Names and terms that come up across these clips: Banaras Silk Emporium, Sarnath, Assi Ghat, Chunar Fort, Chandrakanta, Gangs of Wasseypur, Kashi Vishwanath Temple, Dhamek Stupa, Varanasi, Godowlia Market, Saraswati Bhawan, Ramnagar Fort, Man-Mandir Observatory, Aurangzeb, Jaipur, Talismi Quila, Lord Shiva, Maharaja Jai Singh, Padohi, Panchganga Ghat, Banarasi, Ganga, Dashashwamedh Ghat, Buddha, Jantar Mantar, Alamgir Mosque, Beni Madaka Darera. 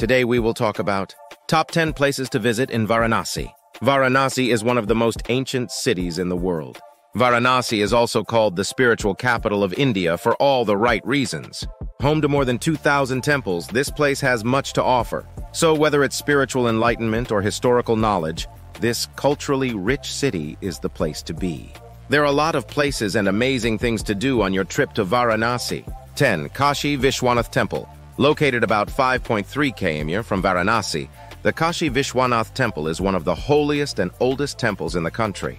Today we will talk about Top 10 Places to Visit in Varanasi. Varanasi is one of the most ancient cities in the world. Varanasi is also called the spiritual capital of India for all the right reasons. Home to more than 2,000 temples, this place has much to offer. So whether it's spiritual enlightenment or historical knowledge, this culturally rich city is the place to be. There are a lot of places and amazing things to do on your trip to Varanasi. 10. Kashi Vishwanath Temple. Located about 5.3 km from Varanasi, the Kashi Vishwanath Temple is one of the holiest and oldest temples in the country.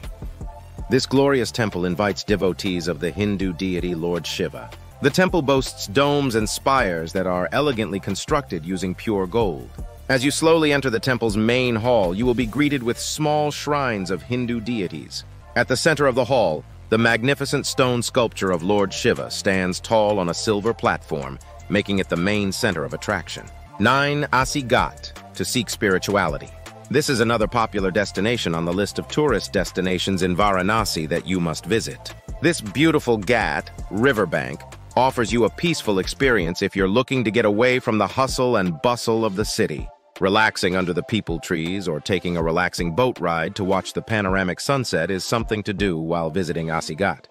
This glorious temple invites devotees of the Hindu deity Lord Shiva. The temple boasts domes and spires that are elegantly constructed using pure gold. As you slowly enter the temple's main hall, you will be greeted with small shrines of Hindu deities. At the center of the hall, the magnificent stone sculpture of Lord Shiva stands tall on a silver platform, making it the main center of attraction. 9. Assi Ghat, to seek spirituality. This is another popular destination on the list of tourist destinations in Varanasi that you must visit. This beautiful Ghat, riverbank, offers you a peaceful experience if you're looking to get away from the hustle and bustle of the city. Relaxing under the peepul trees or taking a relaxing boat ride to watch the panoramic sunset is something to do while visiting Assi Ghat.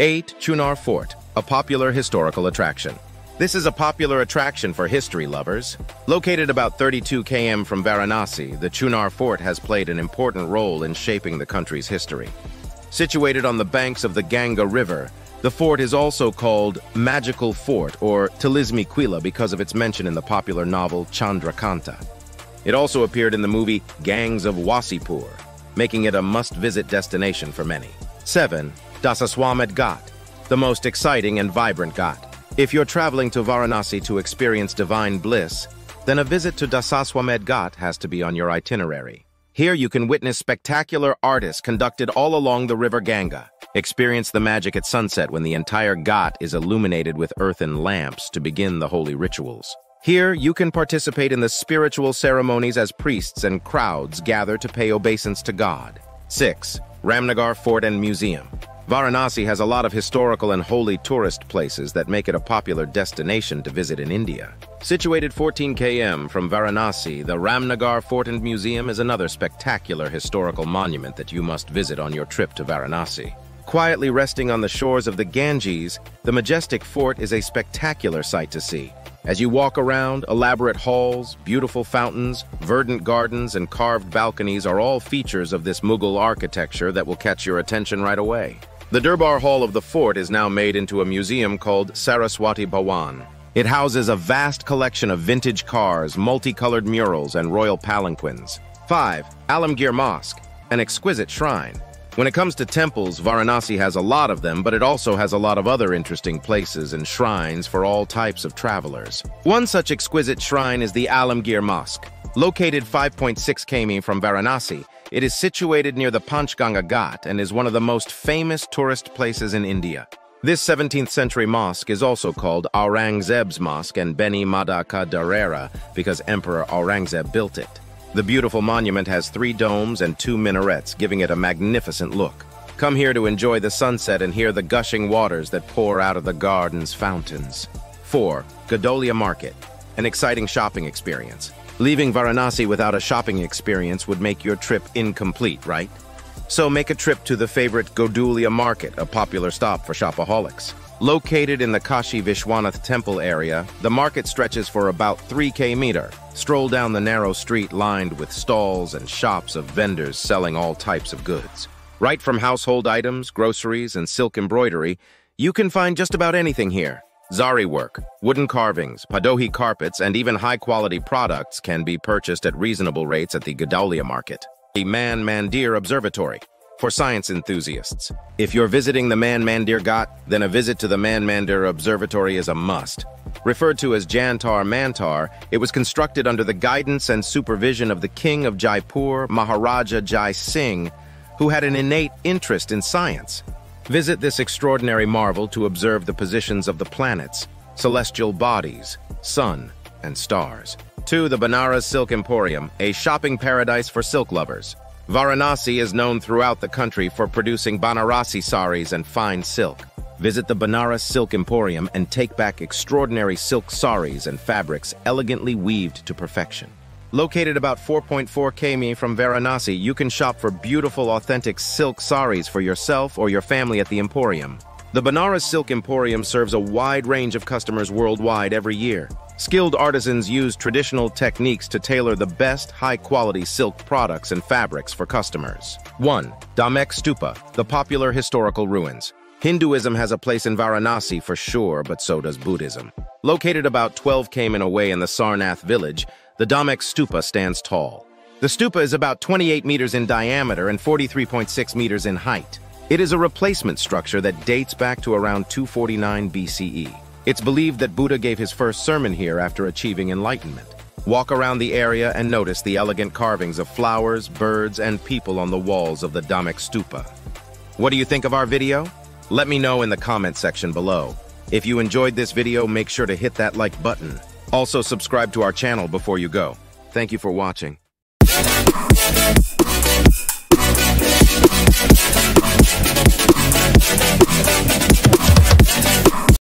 8. Chunar Fort, a popular historical attraction. This is a popular attraction for history lovers. Located about 32 km from Varanasi, the Chunar Fort has played an important role in shaping the country's history. Situated on the banks of the Ganga River, the fort is also called Magical Fort or Talismi Quila because of its mention in the popular novel Chandrakanta. It also appeared in the movie Gangs of Wasseypur, making it a must-visit destination for many. 7. Dashashwamedh Ghat, the most exciting and vibrant Ghat. If you're traveling to Varanasi to experience divine bliss, then a visit to Dashashwamedh Ghat has to be on your itinerary. Here you can witness spectacular artists conducted all along the river Ganga. Experience the magic at sunset when the entire Ghat is illuminated with earthen lamps to begin the holy rituals. Here you can participate in the spiritual ceremonies as priests and crowds gather to pay obeisance to God. 6. Ramnagar Fort and Museum. Varanasi has a lot of historical and holy tourist places that make it a popular destination to visit in India. Situated 14 km from Varanasi, the Ramnagar Fort and Museum is another spectacular historical monument that you must visit on your trip to Varanasi. Quietly resting on the shores of the Ganges, the majestic fort is a spectacular sight to see. As you walk around, elaborate halls, beautiful fountains, verdant gardens, and carved balconies are all features of this Mughal architecture that will catch your attention right away. The Durbar Hall of the fort is now made into a museum called Saraswati Bhawan. It houses a vast collection of vintage cars, multicolored murals, and royal palanquins. 5. Alamgir Mosque, an exquisite shrine. When it comes to temples, Varanasi has a lot of them, but it also has a lot of other interesting places and shrines for all types of travelers. One such exquisite shrine is the Alamgir Mosque. Located 5.6 km from Varanasi, it is situated near the Panchganga Ghat and is one of the most famous tourist places in India. This 17th-century mosque is also called Aurangzeb's Mosque and Beni Madaka Darera because Emperor Aurangzeb built it. The beautiful monument has 3 domes and 2 minarets, giving it a magnificent look. Come here to enjoy the sunset and hear the gushing waters that pour out of the garden's fountains. 4. Godowlia Market, an exciting shopping experience. Leaving Varanasi without a shopping experience would make your trip incomplete, right? So make a trip to the favorite Godowlia Market, a popular stop for shopaholics. Located in the Kashi Vishwanath Temple area, the market stretches for about 3 km. Stroll down the narrow street lined with stalls and shops of vendors selling all types of goods. Right from household items, groceries, and silk embroidery, you can find just about anything here. Zari work, wooden carvings, Padohi carpets, and even high-quality products can be purchased at reasonable rates at the Godowlia Market. The Man-Mandir Observatory, for science enthusiasts. If you're visiting the Man-Mandir Ghat, then a visit to the Man-Mandir Observatory is a must. Referred to as Jantar Mantar, it was constructed under the guidance and supervision of the King of Jaipur, Maharaja Jai Singh, who had an innate interest in science. Visit this extraordinary marvel to observe the positions of the planets, celestial bodies, sun, and stars. 2. The Banaras Silk Emporium, a shopping paradise for silk lovers. Varanasi is known throughout the country for producing Banarasi saris and fine silk. Visit the Banaras Silk Emporium and take back extraordinary silk saris and fabrics elegantly weaved to perfection. Located about 4.4 km from Varanasi, you can shop for beautiful, authentic silk saris for yourself or your family at the emporium. The Banaras Silk Emporium serves a wide range of customers worldwide every year. Skilled artisans use traditional techniques to tailor the best high-quality silk products and fabrics for customers. 1. Dhamek Stupa, the popular historical ruins. Hinduism has a place in Varanasi for sure, but so does Buddhism. Located about 12 km away in the Sarnath village, the Dhamek Stupa stands tall. The stupa is about 28 meters in diameter and 43.6 meters in height. It is a replacement structure that dates back to around 249 BCE. It's believed that Buddha gave his first sermon here after achieving enlightenment. Walk around the area and notice the elegant carvings of flowers, birds, and people on the walls of the Dhamek Stupa. What do you think of our video? Let me know in the comment section below. If you enjoyed this video, make sure to hit that like button. Also, subscribe to our channel before you go. Thank you for watching.